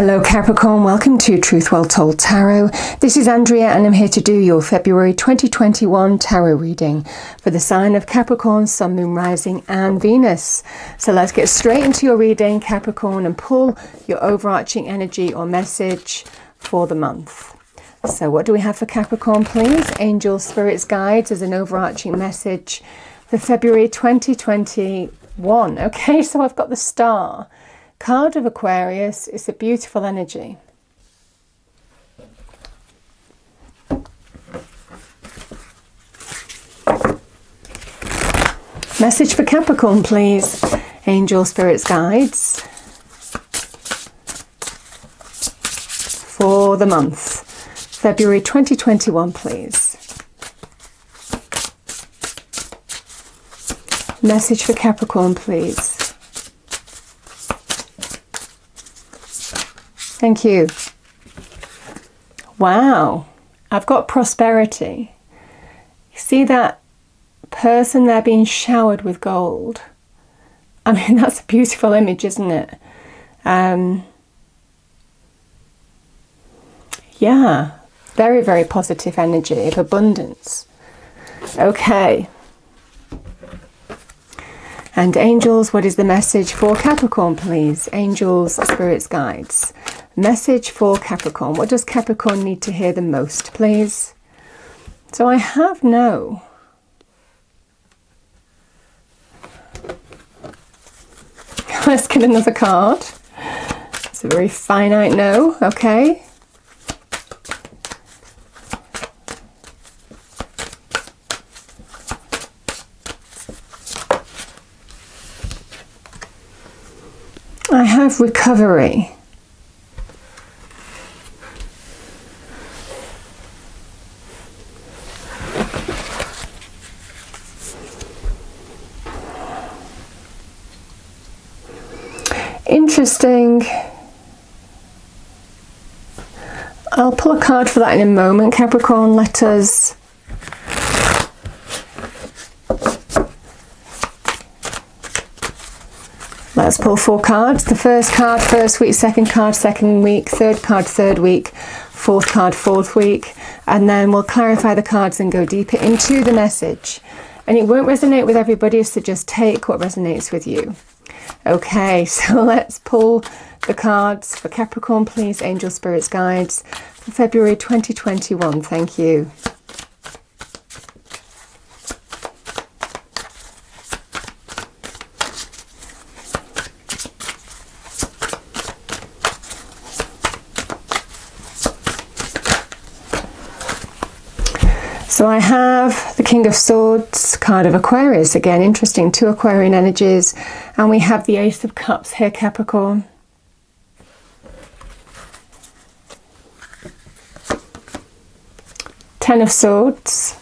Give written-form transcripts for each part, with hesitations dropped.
Hello Capricorn, welcome to Truth Well Told Tarot. This is Andrea and I'm here to do your February 2021 tarot reading for the sign of Capricorn, Sun, Moon, Rising and Venus. So let's get straight into your reading, Capricorn, and pull your overarching energy or message for the month. So what do we have for Capricorn, please? Angel Spirits Guides as an overarching message for February 2021. Okay, so I've got the Star card of Aquarius. It's a beautiful energy. Message for Capricorn, please. Angel Spirits Guides for the month, February 2021, please. Message for Capricorn, please. Thank you. Wow, I've got prosperity. You see that person there being showered with gold? I mean, that's a beautiful image, isn't it? Yeah, very, very positive energy of abundance. Okay. And angels, what is the message for Capricorn, please? Angels, Spirits Guides. Message for Capricorn. What does Capricorn need to hear the most, please? So I have no. Let's get another card. It's a very finite no, okay. I have recovery. Interesting. I'll pull a card for that in a moment, Capricorn. Let us pull four cards. The first card, first week; second card, second week; third card, third week; fourth card, fourth week. And then we'll clarify the cards and go deeper into the message. And it won't resonate with everybody, so just take what resonates with you. Okay, so let's pull the cards for Capricorn, please. Angel Spirits Guides for February 2021. Thank you. So I have the King of Swords card of Aquarius. Again, interesting, two Aquarian energies. And we have the Ace of Cups here, Capricorn. Ten of Swords.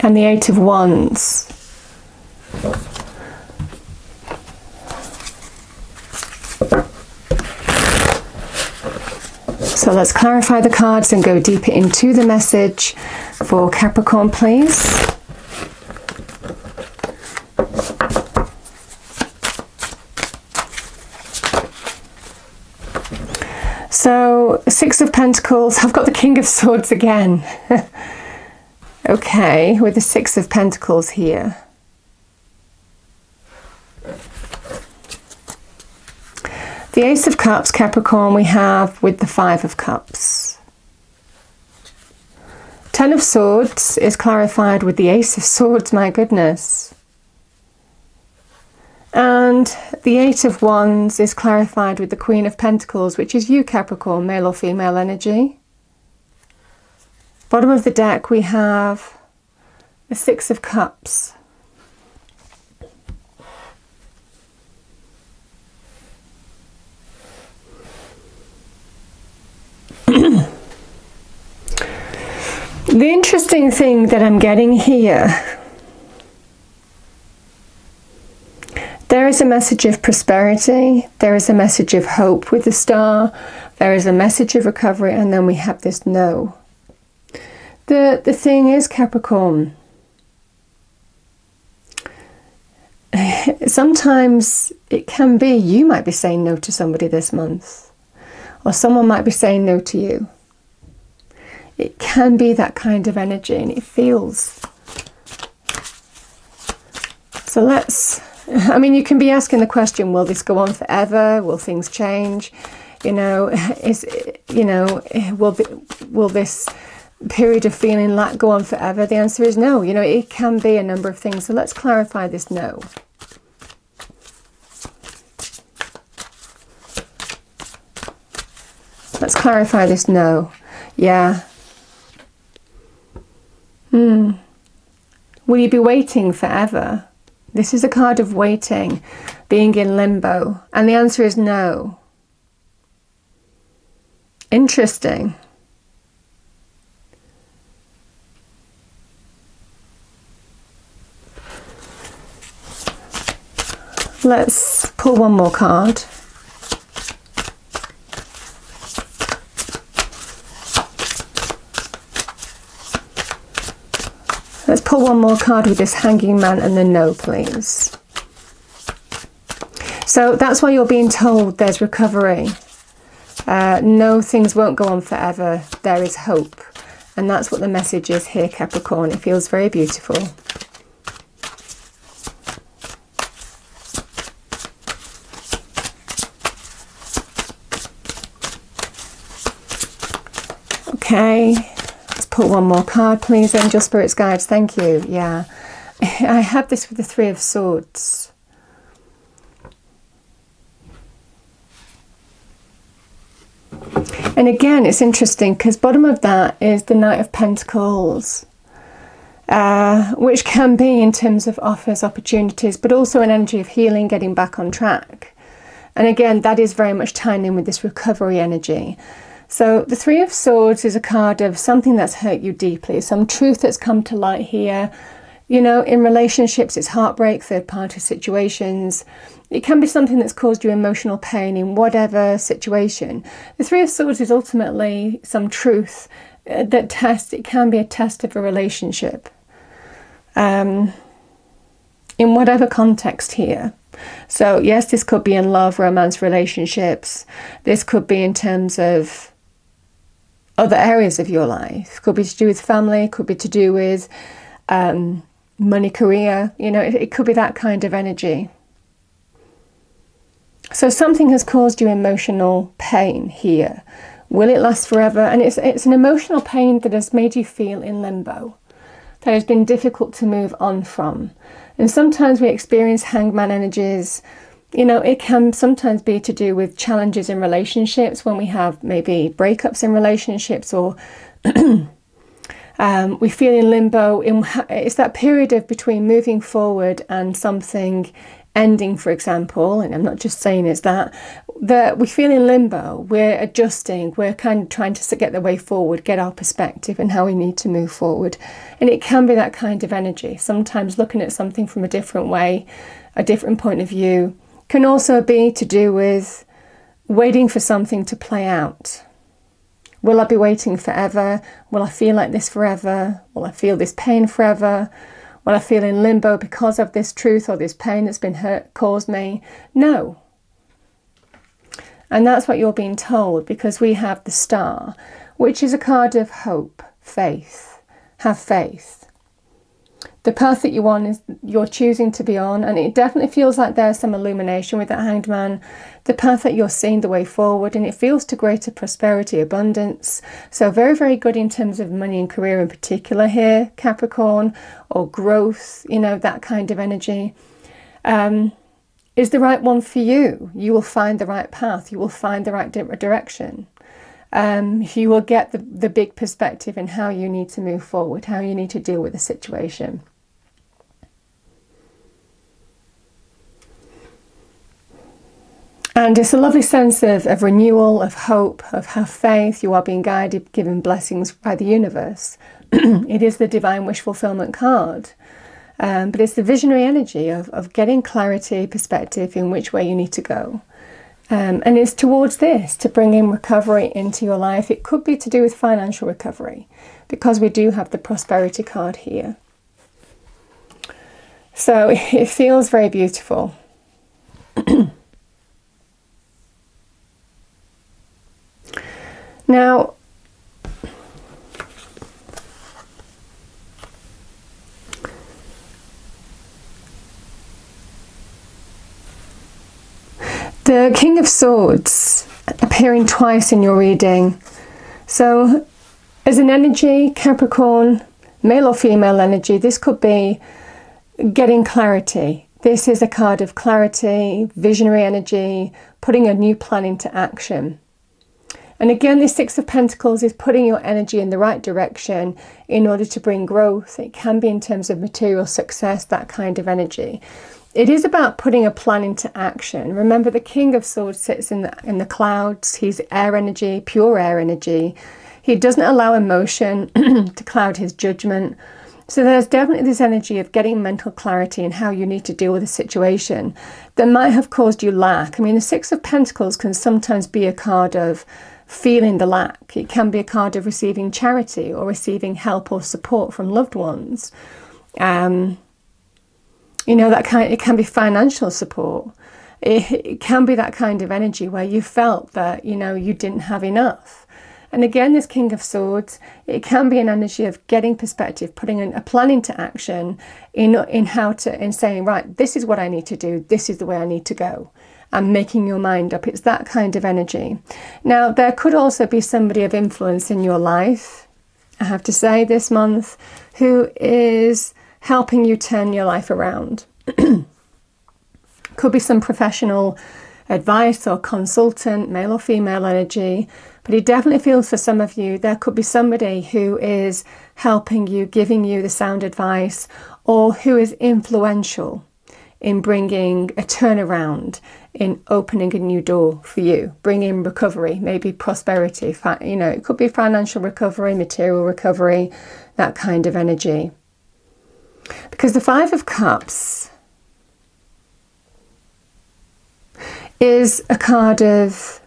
And the Eight of Wands. So let's clarify the cards and go deeper into the message for Capricorn, please. So, Six of Pentacles. I've got the King of Swords again. Okay, with the Six of Pentacles here. The Ace of Cups, Capricorn, we have with the Five of Cups. Ten of Swords is clarified with the Ace of Swords, my goodness. And the Eight of Wands is clarified with the Queen of Pentacles, which is you, Capricorn, male or female energy. Bottom of the deck, we have the Six of Cups. The interesting thing that I'm getting here, there is a message of prosperity, there is a message of hope with the Star, there is a message of recovery, and then we have this no. The thing is, Capricorn, sometimes it can be you might be saying no to somebody this month, or someone might be saying no to you. It can be that kind of energy, and it feels. So let's, I mean, you can be asking the question, will this go on forever? Will things change? You know, will this period of feeling lack go on forever? The answer is no. You know, it can be a number of things. So let's clarify this no. Let's clarify this no. Yeah. Will you be waiting forever? This is a card of waiting, being in limbo. And the answer is no. Interesting. Let's pull one more card. Let's pull one more card with this Hanging Man and the no, please. So that's why you're being told there's recovery. No, things won't go on forever. There is hope. And that's what the message is here, Capricorn. It feels very beautiful. Okay, let's pull one more card, please. Angel Spirits Guides, thank you. Yeah, I have this with the Three of Swords. And again, it's interesting because bottom of that is the Knight of Pentacles, which can be in terms of offers, opportunities, but also an energy of healing, getting back on track. And again, that is very much tying in with this recovery energy. So the Three of Swords is a card of something that's hurt you deeply, some truth that's come to light here. You know, in relationships, it's heartbreak, third-party situations. It can be something that's caused you emotional pain in whatever situation. The Three of Swords is ultimately some truth that tests. It can be a test of a relationship in whatever context here. So yes, this could be in love, romance, relationships. This could be in terms of other areas of your life. Could be to do with family, could be to do with money, career. You know, it could be that kind of energy. So something has caused you emotional pain here. Will it last forever? And it's an emotional pain that has made you feel in limbo, that has been difficult to move on from. And sometimes we experience hangman energies. You know, it can sometimes be to do with challenges in relationships, when we have maybe breakups in relationships, or we feel in limbo. It's that period of between moving forward and something ending, for example, and I'm not just saying it's that we feel in limbo, we're adjusting, we're kind of trying to get the way forward, get our perspective and how we need to move forward. And it can be that kind of energy. Sometimes looking at something from a different way, a different point of view, can also be to do with waiting for something to play out. Will I be waiting forever? Will I feel like this forever? Will I feel this pain forever? Will I feel in limbo because of this truth or this pain that's been caused me? No. And that's what you're being told, because we have the Star, which is a card of hope, faith. Have faith. The path that you're on is you're choosing to be on, and it definitely feels like there's some illumination with that Hanged Man. The path that you're seeing, the way forward, and it feels to greater prosperity, abundance. So very, very good in terms of money and career in particular here, Capricorn, or growth, you know, that kind of energy. Is the right one for you. You will find the right path. You will find the right direction. You will get the big perspective in how you need to move forward, how you need to deal with the situation. And it's a lovely sense of renewal, of hope, of have faith. You are being guided, given blessings by the universe. It is the divine wish fulfillment card. But it's the visionary energy of getting clarity, perspective in which way you need to go. And it's towards this, to bring in recovery into your life. It could be to do with financial recovery, because we do have the prosperity card here. So it feels very beautiful. Now, the King of Swords appearing twice in your reading. So as an energy, Capricorn, male or female energy, this could be getting clarity. This is a card of clarity, visionary energy, putting a new plan into action. And again, the Six of Pentacles is putting your energy in the right direction in order to bring growth. It can be in terms of material success, that kind of energy. It is about putting a plan into action. Remember, the King of Swords sits in the clouds. He's air energy, pure air energy. He doesn't allow emotion to cloud his judgment. So there's definitely this energy of getting mental clarity and how you need to deal with a situation that might have caused you lack. I mean, the Six of Pentacles can sometimes be a card of feeling the lack. It can be a card of receiving charity or receiving help or support from loved ones. You know, it can be financial support. It can be that kind of energy where you felt that, you know, you didn't have enough. And again, this King of Swords, it can be an energy of getting perspective, putting a plan into action in saying, right, this is what I need to do. This is the way I need to go. And making your mind up. It's that kind of energy. Now, there could also be somebody of influence in your life, I have to say, this month, who is helping you turn your life around. Could be some professional advice or consultant, male or female energy, but it definitely feels for some of you, there could be somebody who is helping you, giving you the sound advice, or who is influential in bringing a turnaround, in opening a new door for you, bringing recovery, maybe prosperity, you know, it could be financial recovery, material recovery, that kind of energy. Because the Five of Cups is a card of,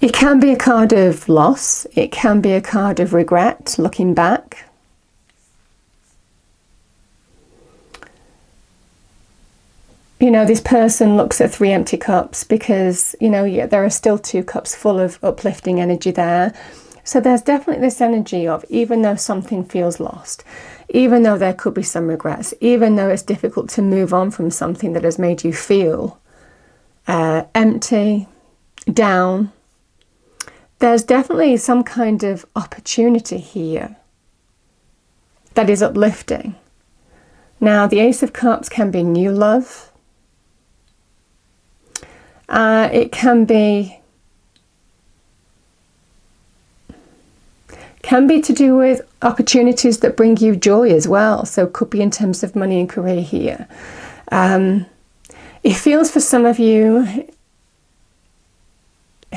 it can be a card of loss, it can be a card of regret, looking back. You know, this person looks at 3 empty cups because, you know, yeah, there are still 2 cups full of uplifting energy there. So there's definitely this energy of, even though something feels lost, even though there could be some regrets, even though it's difficult to move on from something that has made you feel empty, down, there's definitely some kind of opportunity here that is uplifting. Now, the Ace of Cups can be new love. It can be to do with opportunities that bring you joy as well. So it could be in terms of money and career here. It feels for some of you,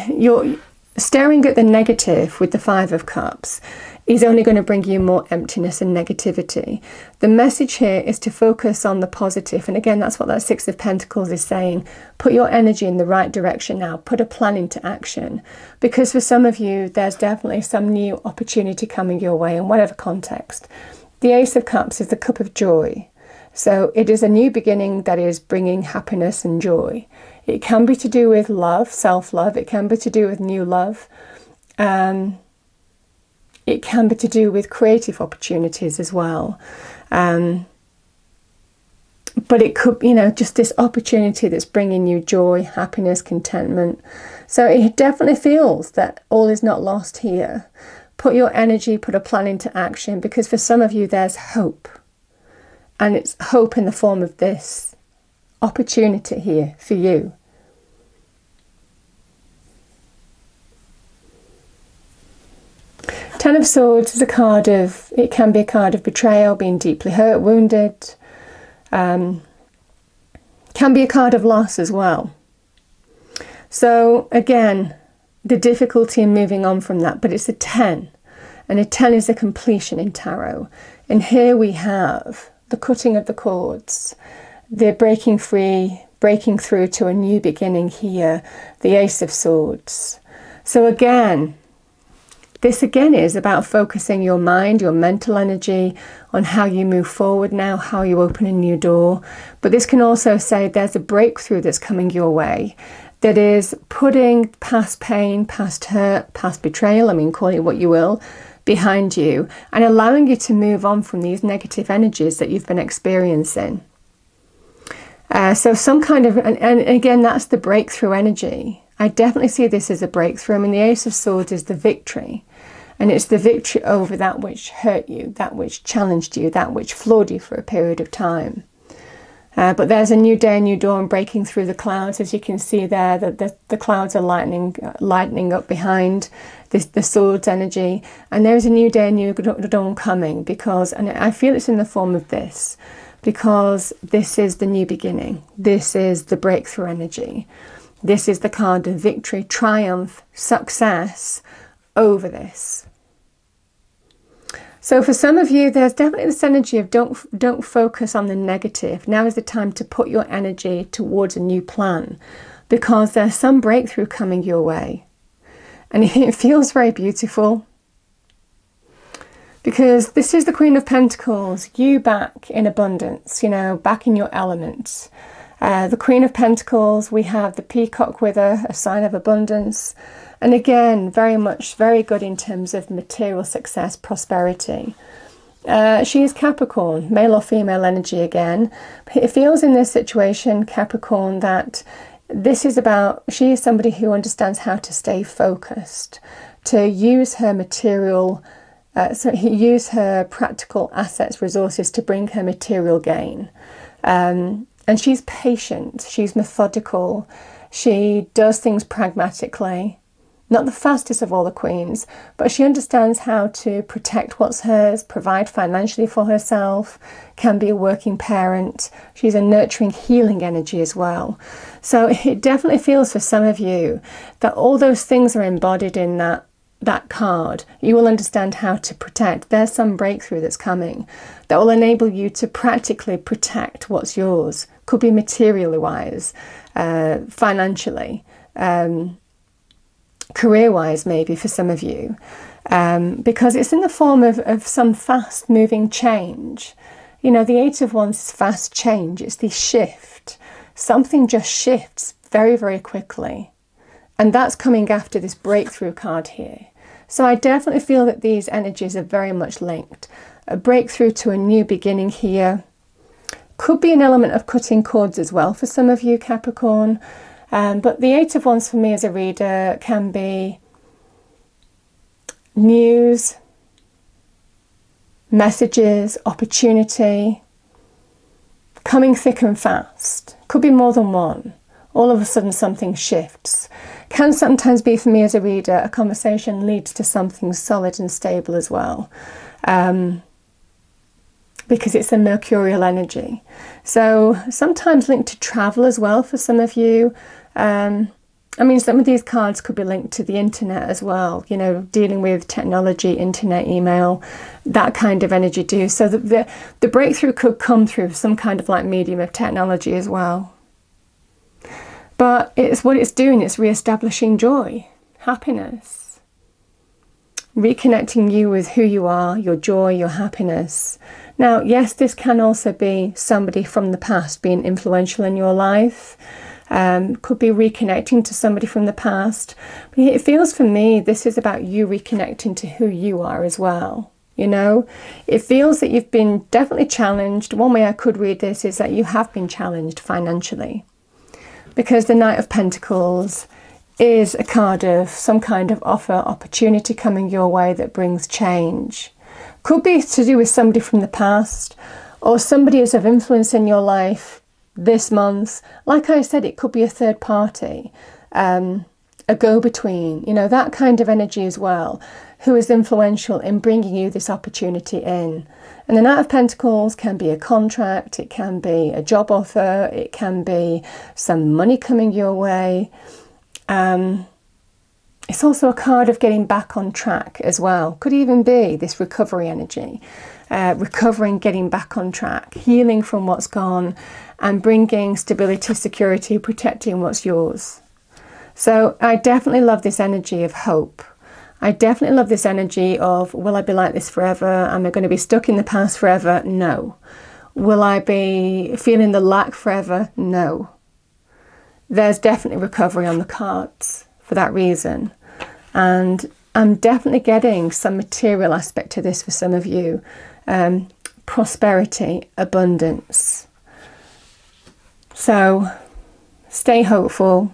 you're staring at the negative with the Five of Cups is only going to bring you more emptiness and negativity. The message here is to focus on the positive. And again, that's what that Six of Pentacles is saying. Put your energy in the right direction now. Put a plan into action. Because for some of you, there's definitely some new opportunity coming your way in whatever context. The Ace of Cups is the cup of joy. So it is a new beginning that is bringing happiness and joy. It can be to do with love, self-love. It can be to do with new love. It can be to do with creative opportunities as well. But it could, you know, just this opportunity that's bringing you joy, happiness, contentment. So it definitely feels that all is not lost here. Put your energy, put a plan into action, because for some of you there's hope. And it's hope in the form of this opportunity here for you. Ten of Swords is a card of, it can be a card of betrayal, being deeply hurt, wounded. Can be a card of loss as well. So again, the difficulty in moving on from that, but it's a 10. And a 10 is a completion in tarot. And here we have the cutting of the cords. They're breaking free, breaking through to a new beginning here. The Ace of Swords. So again, This again is about focusing your mind, your mental energy on how you move forward now, how you open a new door. But this can also say there's a breakthrough that's coming your way. That is putting past pain, past hurt, past betrayal, I mean, call it what you will, behind you and allowing you to move on from these negative energies that you've been experiencing. So some kind of, and again, that's the breakthrough energy. I definitely see this as a breakthrough. I mean, the Ace of Swords is the victory, and it's the victory over that which hurt you, that which challenged you, that which floored you for a period of time. But there's a new day, a new dawn breaking through the clouds. As you can see there, the clouds are lightening up behind the sword's energy. And there's a new day, a new dawn coming because, and I feel it's in the form of this, because this is the new beginning. This is the breakthrough energy. This is the card of victory, triumph, success over this. So for some of you, there's definitely this energy of don't focus on the negative. Now is the time to put your energy towards a new plan because there's some breakthrough coming your way. And it feels very beautiful because this is the Queen of Pentacles, you back in abundance, you know, back in your elements. The Queen of Pentacles, we have the peacock with her, a sign of abundance. And again, very much, very good in terms of material success, prosperity. She is Capricorn, male or female energy again. It feels in this situation, Capricorn, that this is about, she is somebody who understands how to stay focused, to use her material, use her practical assets, resources to bring her material gain. And she's patient, she's methodical, she does things pragmatically. Not the fastest of all the queens, but she understands how to protect what's hers, provide financially for herself, can be a working parent. She's a nurturing, healing energy as well. So it definitely feels for some of you that all those things are embodied in that card. You will understand how to protect. There's some breakthrough that's coming that will enable you to practically protect what's yours. Could be materially wise, financially, career-wise maybe for some of you, because it's in the form of some fast-moving change. You know, the Eight of Wands is fast change. It's the shift. Something just shifts very, very quickly. And that's coming after this breakthrough card here. So I definitely feel that these energies are very much linked. A breakthrough to a new beginning here. Could be an element of cutting cords as well for some of you, Capricorn. But the Eight of Wands for me as a reader can be news, messages, opportunity, coming thick and fast. Could be more than one. All of a sudden something shifts. Can sometimes be for me as a reader, a conversation leads to something solid and stable as well. Because it's a mercurial energy. So sometimes linked to travel as well for some of you. I mean, some of these cards could be linked to the internet as well, you know, dealing with technology, internet, email, that kind of energy too. So the breakthrough could come through some kind of like medium of technology as well. But it's what it's doing, it's re-establishing joy, happiness, reconnecting you with who you are, your joy, your happiness. Now, yes, this can also be somebody from the past being influential in your life. Could be reconnecting to somebody from the past. But it feels for me this is about you reconnecting to who you are as well. You know, it feels that you've been definitely challenged. One way I could read this is that you have been challenged financially because the Knight of Pentacles is a card of some kind of offer, opportunity coming your way that brings change. Could be to do with somebody from the past or somebody who's of influence in your life this month. Like I said, it could be a third party, a go-between, you know, that kind of energy as well, who is influential in bringing you this opportunity in. And the Knight of Pentacles can be a contract, it can be a job offer, it can be some money coming your way. It's also a card of getting back on track as well. Could even be this recovery energy, recovering, getting back on track, healing from what's gone and bringing stability, security, protecting what's yours. So I definitely love this energy of hope. I definitely love this energy of, will I be like this forever? Am I going to be stuck in the past forever? No. Will I be feeling the lack forever? No. There's definitely recovery on the cards for that reason. And I'm definitely getting some material aspect to this for some of you. Prosperity, abundance. So stay hopeful.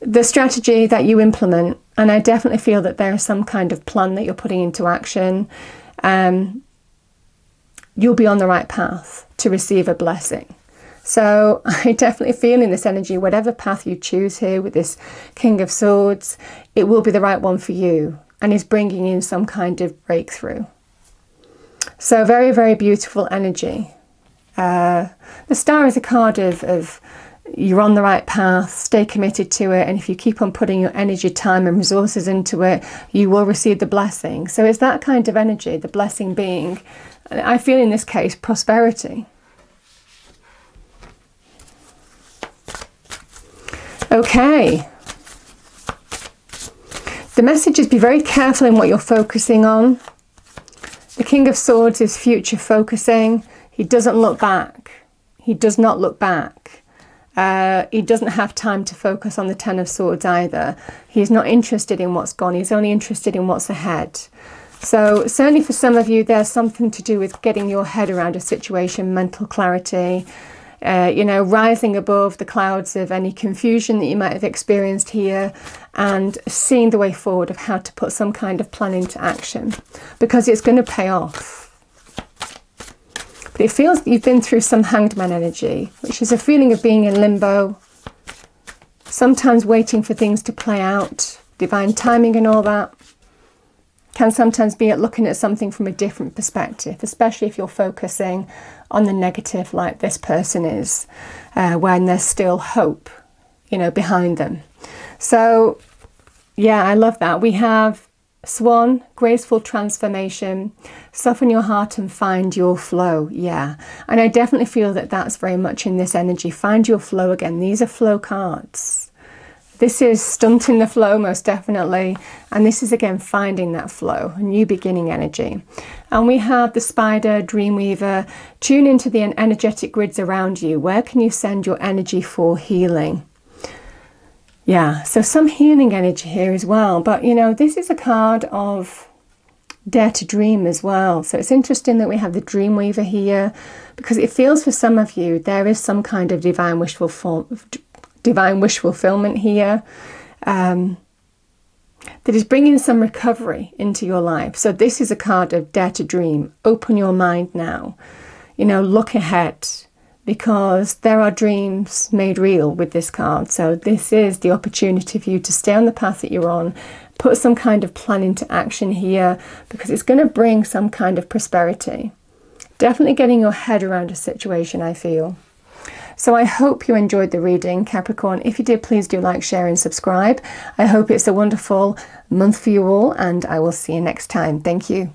The strategy that you implement, and I definitely feel that there is some kind of plan that you're putting into action, you'll be on the right path to receive a blessing. So I definitely feel in this energy, whatever path you choose here with this King of Swords, it will be the right one for you and is bringing in some kind of breakthrough. So very, very beautiful energy. The star is a card of you're on the right path, stay committed to it, and if you keep on putting your energy, time and resources into it, you will receive the blessing. So it's that kind of energy, the blessing being, I feel in this case, prosperity. Okay. The message is, be very careful in what you're focusing on. The King of Swords is future focusing. He doesn't look back. He does not look back. He doesn't have time to focus on the Ten of Swords either. He's not interested in what's gone. He's only interested in what's ahead. So certainly for some of you, there's something to do with getting your head around a situation, mental clarity, you know, rising above the clouds of any confusion that you might have experienced here and seeing the way forward of how to put some kind of plan into action, because it's going to pay off. But it feels that you've been through some Hanged Man energy, which is a feeling of being in limbo, sometimes waiting for things to play out. Divine timing and all that can sometimes be at looking at something from a different perspective, especially if you're focusing on the negative like this person is, when there's still hope, you know, behind them. So, yeah, I love that. We have Swan, graceful transformation, soften your heart and find your flow. Yeah, and I definitely feel that that's very much in this energy. Find your flow again. These are flow cards. This is stunting the flow most definitely, and this is again finding that flow, a new beginning energy. And we have the Spider, Dreamweaver, tune into the energetic grids around you. Where can you send your energy for healing? Yeah, so some healing energy here as well. But, you know, this is a card of dare to dream as well. So it's interesting that we have the Dreamweaver here, because it feels for some of you there is some kind of divine wish fulfillment here that is bringing some recovery into your life. So this is a card of dare to dream. Open your mind now. You know, look ahead, because there are dreams made real with this card. So this is the opportunity for you to stay on the path that you're on, put some kind of plan into action here, because it's going to bring some kind of prosperity. Definitely getting your head around a situation, I feel. So I hope you enjoyed the reading, Capricorn. If you did, please do like, share and subscribe. I hope it's a wonderful month for you all, and I will see you next time. Thank you.